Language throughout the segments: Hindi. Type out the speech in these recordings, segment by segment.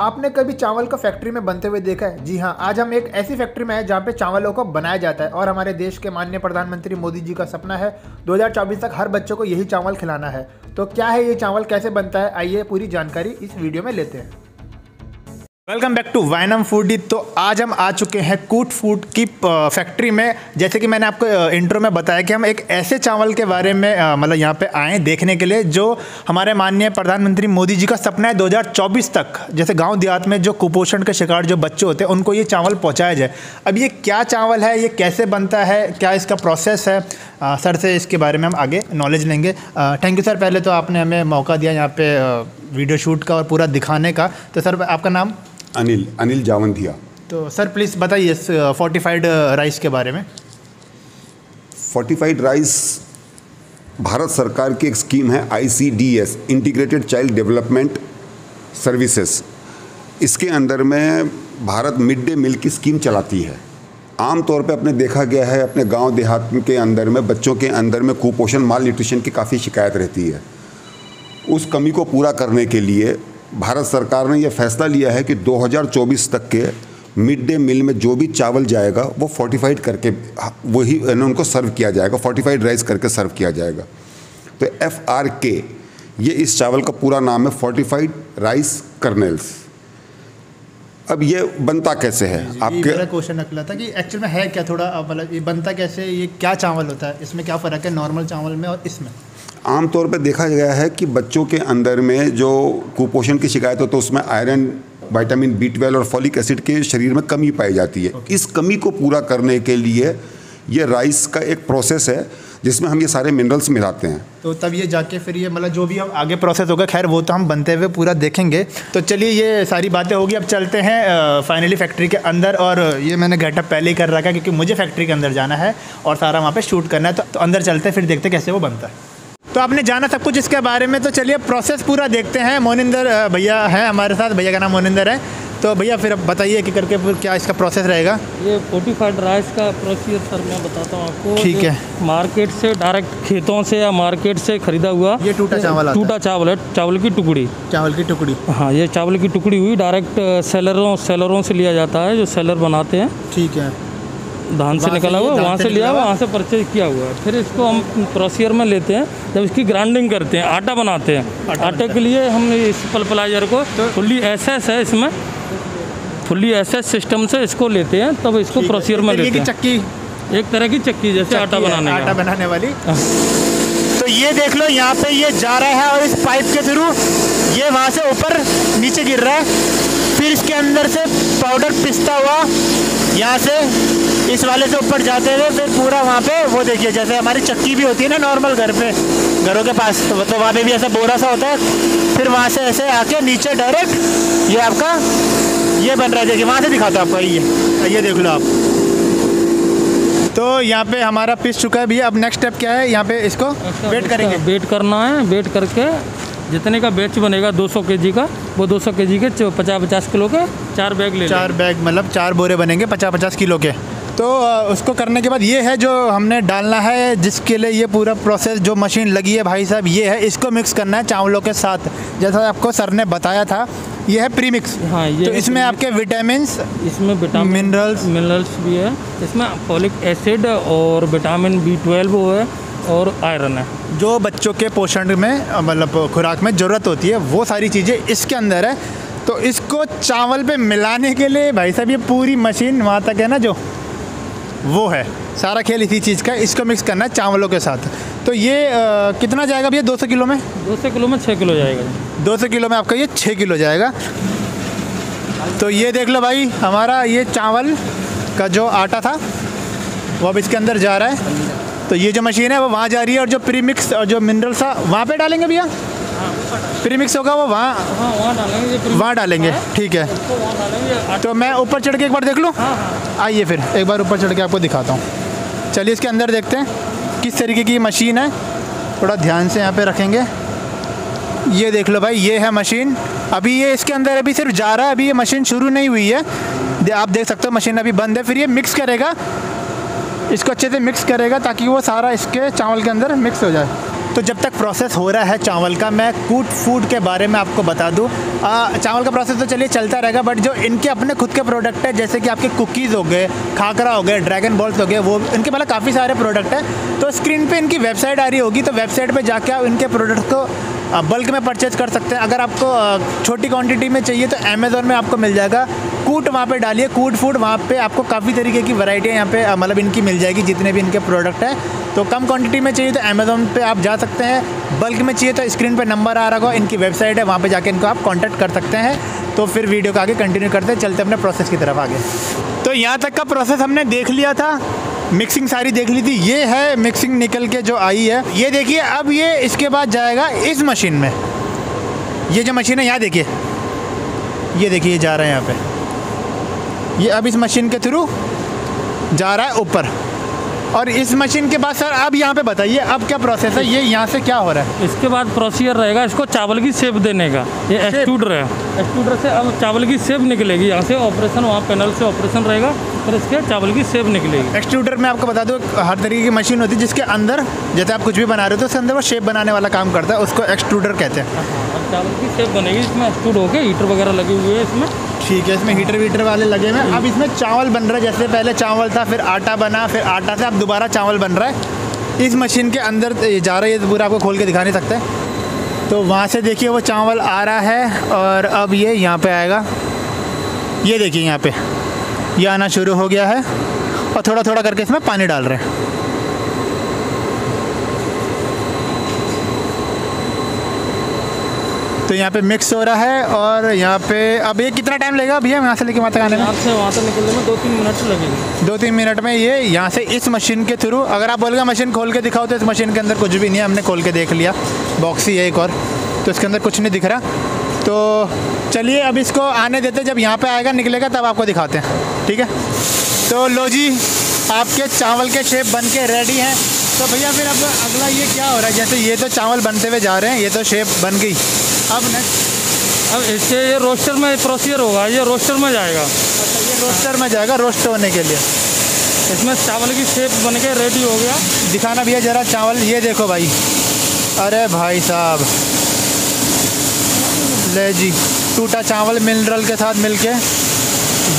आपने कभी चावल को फैक्ट्री में बनते हुए देखा है? जी हाँ, आज हम एक ऐसी फैक्ट्री में हैं जहाँ पे चावलों को बनाया जाता है और हमारे देश के माननीय प्रधानमंत्री मोदी जी का सपना है 2024 तक हर बच्चे को यही चावल खिलाना है। तो क्या है ये चावल, कैसे बनता है, आइए पूरी जानकारी इस वीडियो में लेते हैं। Welcome back to YnM foodie. तो आज हम आ चुके हैं कूट फूड की फैक्ट्री में। जैसे कि मैंने आपको इंट्रो में बताया कि हम एक ऐसे चावल के बारे में मतलब यहाँ पे आए देखने के लिए जो हमारे माननीय प्रधानमंत्री मोदी जी का सपना है 2024 तक जैसे गांव देहात में जो कुपोषण के शिकार जो बच्चे होते हैं उनको ये चावल पहुँचाया जाए। अब ये क्या चावल है, ये कैसे बनता है, क्या इसका प्रोसेस है, सर से इसके बारे में हम आगे नॉलेज लेंगे। थैंक यू सर, पहले तो आपने हमें मौका दिया यहाँ पर वीडियो शूट का और पूरा दिखाने का। तो सर आपका नाम? अनिल जावंदिया। तो सर प्लीज़ बताइए इस फोर्टिफाइड राइस के बारे में। फोर्टिफाइड राइस भारत सरकार की एक स्कीम है, ICDS integrated child development services. इसके अंदर में भारत मिड डे मील की स्कीम चलाती है। आम तौर पे आपने देखा गया है अपने गांव देहात के अंदर में बच्चों के अंदर में कुपोषण माल न्यूट्रिशन की काफ़ी शिकायत रहती है। उस कमी को पूरा करने के लिए भारत सरकार ने यह फैसला लिया है कि 2024 तक के मिड डे मील में जो भी चावल जाएगा वो फोर्टिफाइड करके वही उनको सर्व किया जाएगा, फोर्टिफाइड राइस करके सर्व किया जाएगा। तो FRK ये इस चावल का पूरा नाम है, फोर्टिफाइड राइस कर्नेल्स। अब ये बनता कैसे है? आपके मेरा क्वेश्चन निकला था कि एक्चुअल में है क्या, थोड़ा मतलब ये बनता कैसे, ये क्या चावल होता है, इसमें क्या फ़र्क है नॉर्मल चावल में और इसमें? आमतौर पर देखा गया है कि बच्चों के अंदर में जो कुपोषण की शिकायत हो तो उसमें आयरन, विटामिन B12 और फॉलिक एसिड के शरीर में कमी पाई जाती है। इस कमी को पूरा करने के लिए ये राइस का एक प्रोसेस है जिसमें हम ये सारे मिनरल्स मिलाते हैं। तो तब ये जाके फिर ये मतलब जो भी हम आगे प्रोसेस होगा, खैर वो तो हम बनते हुए पूरा देखेंगे। तो चलिए ये सारी बातें होगी। अब चलते हैं फाइनली फैक्ट्री के अंदर। और ये मैंने गेटअप पहले ही कर रखा क्योंकि मुझे फैक्ट्री के अंदर जाना है और सारा वहाँ पर शूट करना है। तो अंदर चलते हैं, फिर देखते हैं कैसे वो बनता है। तो आपने जाना सब कुछ इसके बारे में, तो चलिए प्रोसेस पूरा देखते हैं। मोनिंदर भैया हैं हमारे साथ, भैया का नाम मोनिंदर है। तो भैया फिर अब बताइए कि करके फिर क्या इसका प्रोसेस रहेगा। ये फोर्टिफाइड राइस का प्रोसीजर सर मैं बताता हूँ आपको। ठीक है। मार्केट से डायरेक्ट खेतों से या मार्केट से खरीदा हुआ ये टूटा चावल है, चावल की टुकड़ी। हाँ, ये चावल की टुकड़ी हुई डायरेक्ट सेलरों से लिया जाता है, जो सेलर बनाते हैं। ठीक है। धान से निकला हुआ, वहाँ से लिया हुआ, वहाँ से परचेज किया हुआ। फिर इसको हम प्रोसीजर में लेते हैं, जब इसकी ग्राइंडिंग करते हैं, आटा बनाते हैं। आटे के लिए हमने इस पल्पलाइजर को फुल्ली SS है, इसमें फुल्ली SS सिस्टम से इसको लेते हैं, तब इसको प्रोसीजर में लेते हैं। एक तरह की चक्की जैसे आटा बनाने वाली। तो ये देख लो, यहाँ पे ये जा रहा है और इस पाइप के थ्रू ये वहाँ से ऊपर नीचे गिर रहा है। फिर इसके अंदर से पाउडर पिसता हुआ यहाँ से इस वाले से ऊपर जाते हुए फिर पूरा वहाँ पे वो देखिए जैसे हमारी चक्की भी होती है ना नॉर्मल घर पे, घरों के पास, तो वहाँ पे भी ऐसा बोरा सा होता है। फिर वहाँ से ऐसे आके नीचे डायरेक्ट ये आपका ये बन रहा है। देखिए वहाँ से दिखाता हूँ आपको, ये देख लो आप। तो यहाँ पे हमारा पिस चुका है भैया। अब नेक्स्ट स्टेप क्या है? यहाँ पे इसको वेट करेंगे, वेट करना है। वेट करके जितने का बैच बनेगा 200 kg का, वो 200 kg के 50-50 किलो के 4 बैग ले, 4 बैग मतलब 4 बोरे बनेंगे 50-50 किलो के। तो उसको करने के बाद ये है जो हमने डालना है, जिसके लिए ये पूरा प्रोसेस जो मशीन लगी है भाई साहब ये है, इसको मिक्स करना है चावलों के साथ। जैसा आपको सर ने बताया था ये है प्री मिक्स। हाँ, ये तो इसमें आपके विटामिन्स, इसमें मिनरल्स भी है, इसमें फॉलिक एसिड और विटामिन B12 वो है और आयरन है जो बच्चों के पोषण में मतलब खुराक में ज़रूरत होती है, वो सारी चीज़ें इसके अंदर है। तो इसको चावल पे मिलाने के लिए भाई साहब ये पूरी मशीन वहाँ तक है ना, जो वो है सारा खेल इसी चीज़ का। इसको मिक्स करना है चावलों के साथ। तो ये कितना जाएगा भैया? 200 किलो में, 200 किलो में 6 किलो जाएगा। 200 किलो में आपका ये 6 किलो जाएगा। तो ये देख लो भाई, हमारा ये चावल का जो आटा था वो अब इसके अंदर जा रहा है। तो ये जो मशीन है वो वहाँ जा रही है और जो प्री मिक्स और जो मिनरल्स था वहाँ पे डालेंगे भैया। प्री मिक्स होगा वो वहाँ डालेंगे। ठीक है। तो मैं ऊपर चढ़ के एक बार देख लूँ? आइए फिर एक बार ऊपर चढ़ के आपको दिखाता हूँ। चलिए इसके अंदर देखते हैं किस तरीके की मशीन है, थोड़ा ध्यान से यहाँ पे रखेंगे। ये देख लो भाई, ये है मशीन। अभी ये इसके अंदर अभी सिर्फ जा रहा है, अभी ये मशीन शुरू नहीं हुई है। आप देख सकते हो मशीन अभी बंद है। फिर ये मिक्स करेगा, इसको अच्छे से मिक्स करेगा ताकि वो सारा इसके चावल के अंदर मिक्स हो जाए। तो जब तक प्रोसेस हो रहा है चावल का, मैं कूट फूड के बारे में आपको बता दूं। चावल का प्रोसेस तो चलिए चलता रहेगा, बट जो इनके अपने खुद के प्रोडक्ट है, जैसे कि आपके कुकीज़ हो गए, खाकरा हो गए, ड्रैगन बॉल्स हो गए, वो इनके मतलब काफ़ी सारे प्रोडक्ट हैं। तो स्क्रीन पे इनकी वेबसाइट आ रही होगी, तो वेबसाइट पर जाके आप इनके प्रोडक्ट को बल्क में परचेज कर सकते हैं। अगर आपको छोटी क्वांटिटी में चाहिए तो अमेज़ॉन में आपको मिल जाएगा। कूट वहाँ पे डालिए, कूट फूड, वहाँ पे आपको काफ़ी तरीके की वैरायटी यहाँ पे मतलब इनकी मिल जाएगी, जितने भी इनके प्रोडक्ट हैं। तो कम क्वांटिटी में चाहिए तो अमेज़ॉन पे आप जा सकते हैं, बल्क में चाहिए तो स्क्रीन पर नंबर आ रहा होगा, इनकी वेबसाइट है, वहाँ पर जाके इनको आप कॉन्टैक्ट कर सकते हैं। तो फिर वीडियो का आगे कंटिन्यू करते हैं, चलते अपने प्रोसेस की तरफ आगे। तो यहाँ तक का प्रोसेस हमने देख लिया था, मिक्सिंग सारी देख ली थी। ये है मिक्सिंग निकल के जो आई है, ये देखिए। अब ये इसके बाद जाएगा इस मशीन में। ये जो मशीन है यहाँ देखिए, ये देखिए, ये जा रहा है यहाँ पे। ये अब इस मशीन के थ्रू जा रहा है ऊपर। और इस मशीन के बाद सर अब यहाँ पे बताइए अब क्या प्रोसेस है, ये यहाँ से क्या हो रहा है? इसके बाद प्रोसीजर रहेगा इसको चावल की शेप देने का। ये एक्सट्रूडर है, एक्सट्रूडर से अब चावल की शेप निकलेगी। यहाँ से ऑपरेशन, वहाँ पैनल से ऑपरेशन रहेगा, फिर इसके चावल की शेप निकलेगी। एक्सट्रूडर में आपको बता दूँ हर तरीके की मशीन होती है, जिसके अंदर जैसे आप कुछ भी बना रहे हो तो उसके अंदर वो शेप बनाने वाला काम करता है, उसको एक्सट्रूडर कहते हैं। अब चावल की शेप बनेगी, इसमें एक्सट्रूड होकर हीटर वगैरह लगे हुए हैं इसमें, ठीक है, इसमें हीटर वीटर वाले लगे हुए हैं। अब इसमें चावल बन रहा है, जैसे पहले चावल था, फिर आटा बना, फिर आटा से अब दोबारा चावल बन रहा है। इस मशीन के अंदर जा रहा है, ये पूरा आपको खोल के दिखा नहीं सकते। तो वहाँ से देखिए वो चावल आ रहा है, और अब ये यहाँ पे आएगा। ये देखिए यहाँ पे ये आना शुरू हो गया है, और थोड़ा थोड़ा करके इसमें पानी डाल रहे हैं। तो यहाँ पे मिक्स हो रहा है, और यहाँ पे अब ये कितना टाइम लगेगा भैया यहाँ से लेके वहाँ तक आने में? यहाँ से वहाँ तक निकलने में 2-3 मिनट लगेंगे। 2-3 मिनट में ये यहाँ से इस मशीन के थ्रू, अगर आप बोलेगा मशीन खोल के दिखाओ तो इस मशीन के अंदर कुछ भी नहीं है, हमने खोल के देख लिया, बॉक्स ही है एक और, तो इसके अंदर कुछ नहीं दिख रहा। तो चलिए अब इसको आने देते, जब यहाँ पर आएगा निकलेगा तब आपको दिखाते हैं, ठीक है। तो लो जी, आपके चावल के शेप बन के रेडी हैं। तो भैया फिर अब अगला ये क्या हो रहा है? जैसे ये तो चावल बनते हुए जा रहे हैं, ये तो शेप बन गई, अब नेक्स्ट अब इससे ये रोस्टर में प्रोसीजर होगा, ये रोस्टर में जाएगा। अच्छा, ये रोस्टर में जाएगा रोस्ट होने के लिए। इसमें चावल की शेप बन के रेडी हो गया। दिखाना भैया ज़रा चावल, ये देखो भाई, अरे भाई साहब, ले जी, टूटा चावल मिनरल के साथ मिलके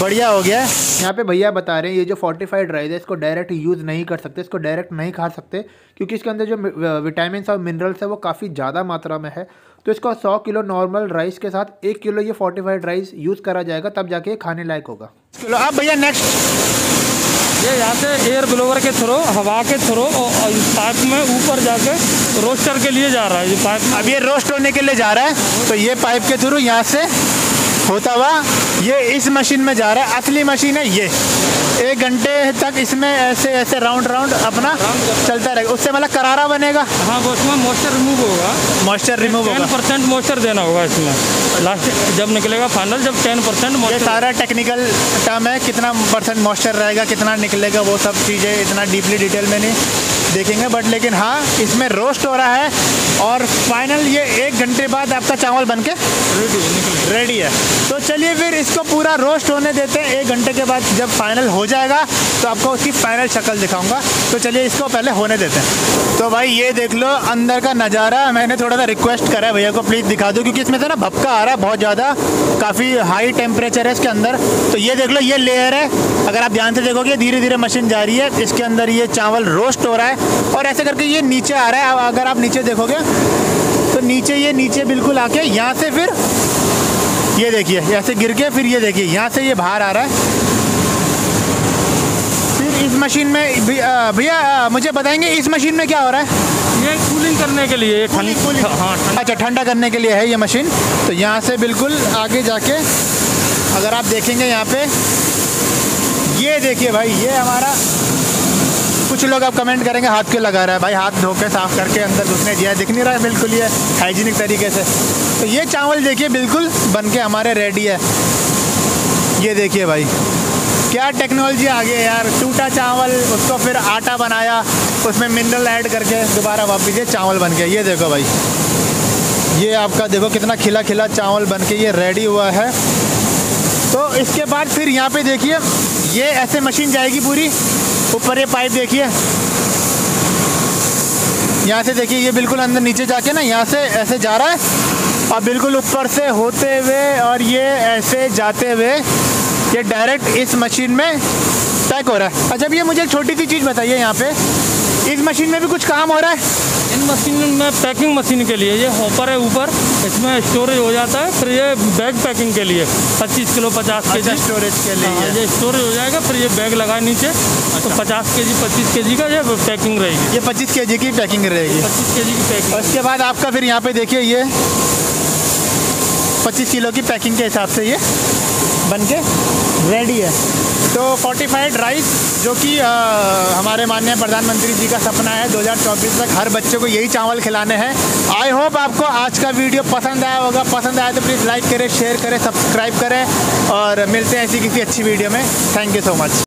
बढ़िया हो गया। यहाँ पे भैया बता रहे हैं ये जो फोर्टिफाइड राइस है इसको डायरेक्ट यूज़ नहीं कर सकते, इसको डायरेक्ट नहीं खा सकते, क्योंकि इसके अंदर जो विटामिन और मिनरल्स है वो काफ़ी ज़्यादा मात्रा में है। तो इसको 100 किलो नॉर्मल राइस के साथ 1 किलो ये फोर्टिफाइड राइस यूज़ करा जाएगा, तब जाके ये खाने लायक होगा। चलो अब भैया नेक्स्ट, ये यहाँ से एयर ब्लोवर के थ्रू, हवा के थ्रू और पाइप में ऊपर जाके रोस्टर के लिए जा रहा है। ये पाइप अब ये रोस्ट होने के लिए जा रहा है, तो ये पाइप के थ्रू यहाँ से होता हुआ ये इस मशीन में जा रहा है। असली मशीन है ये, 1 घंटे तक इसमें ऐसे ऐसे राउंड अपना चलता रहेगा, उससे मतलब करारा बनेगा। हाँ, उसमें मॉइस्चर रिमूव होगा, 10% मॉइस्चर देना होगा इसमें। लास्ट जब निकलेगा फाइनल, जब 10% मॉइस्चर, सारा टेक्निकल टर्म है, कितना परसेंट मॉइस्चर रहेगा, कितना निकलेगा, वो सब चीज़ें इतना डीपली डिटेल में नहीं देखेंगे, बट लेकिन हाँ इसमें रोस्ट हो रहा है। और फाइनल ये 1 घंटे बाद आपका चावल बन के रेडी है। तो चलिए फिर इसको पूरा रोस्ट होने देते हैं, 1 घंटे के बाद जब फाइनल हो जाएगा तो आपको उसकी फाइनल शक्ल दिखाऊंगा। तो चलिए इसको पहले होने देते हैं। तो भाई ये देख लो अंदर का नज़ारा। मैंने थोड़ा सा रिक्वेस्ट करा है भैया को, प्लीज़ दिखा दो, क्योंकि इसमें से ना भपका आ रहा है बहुत ज़्यादा, काफ़ी हाई टेम्परेचर है इसके अंदर। तो ये देख लो, ये लेयर है, अगर आप ध्यान से देखोगे धीरे धीरे मशीन जा रही है, इसके अंदर ये चावल रोस्ट हो रहा है, और ऐसे करके ये नीचे आ रहा है। अगर आप नीचे देखोगे तो नीचे, ये नीचे बिल्कुल आके यहाँ से, फिर ये देखिए ऐसे गिर के, फिर ये देखिए यहाँ से ये बाहर आ रहा है। फिर इस मशीन में भैया मुझे बताएंगे इस मशीन में क्या हो रहा है? ये कूलिंग करने के लिए, अच्छा, ठंडा करने के लिए है ये मशीन। तो यहाँ से बिल्कुल आगे जाके अगर आप देखेंगे यहाँ पे, ये देखिए भाई, ये हमारा, कुछ लोग आप कमेंट करेंगे हाथ क्यों लगा रहा है, भाई हाथ धो के साफ करके अंदर घुसने दिया है, दिख नहीं रहा है बिल्कुल ये हाइजीनिक तरीके से। तो ये चावल देखिए बिल्कुल बन के हमारे रेडी है। ये देखिए भाई क्या टेक्नोलॉजी आ गई है यार, टूटा चावल उसको फिर आटा बनाया, उसमें मिनरल ऐड करके दोबारा वापस ये चावल बन के, ये देखो भाई, ये आपका देखो कितना खिला खिला चावल बन के ये रेडी हुआ है। तो इसके बाद फिर यहाँ पे देखिए ये ऐसे मशीन जाएगी पूरी ऊपर, ये पाइप देखिए, यहाँ से देखिए ये बिल्कुल अंदर नीचे जाके ना यहाँ से ऐसे जा रहा है और बिल्कुल ऊपर से होते हुए और ये ऐसे जाते हुए ये डायरेक्ट इस मशीन में पैक हो रहा है। अच्छा भैया मुझे एक छोटी सी चीज़ बताइए, यहाँ पे इस मशीन में भी कुछ काम हो रहा है? इन मशीन में पैकिंग मशीन के लिए ये हॉपर है ऊपर, इसमें स्टोरेज हो जाता है, फिर ये बैग पैकिंग के लिए 25 किलो 50 के जी स्टोरेज के लिए ये स्टोरेज हो जाएगा, फिर ये बैग लगा नीचे तो 50 के जी 25 के जी का ये पैकिंग रहेगी, ये 25 के जी की पैकिंग रहेगी, 25 के जी की पैकिंग। उसके बाद आपका फिर यहाँ पे देखिए ये 25 किलो की पैकिंग के हिसाब से ये बन के रेडी है। तो फोर्टिफाइड राइस जो कि हमारे माननीय प्रधानमंत्री जी का सपना है 2024 तक हर बच्चे को यही चावल खिलाने हैं। आई होप आपको आज का वीडियो पसंद आया होगा, पसंद आया तो प्लीज़ लाइक करें, शेयर करें, सब्सक्राइब करें और मिलते हैं ऐसी किसी अच्छी वीडियो में। Thank you so much.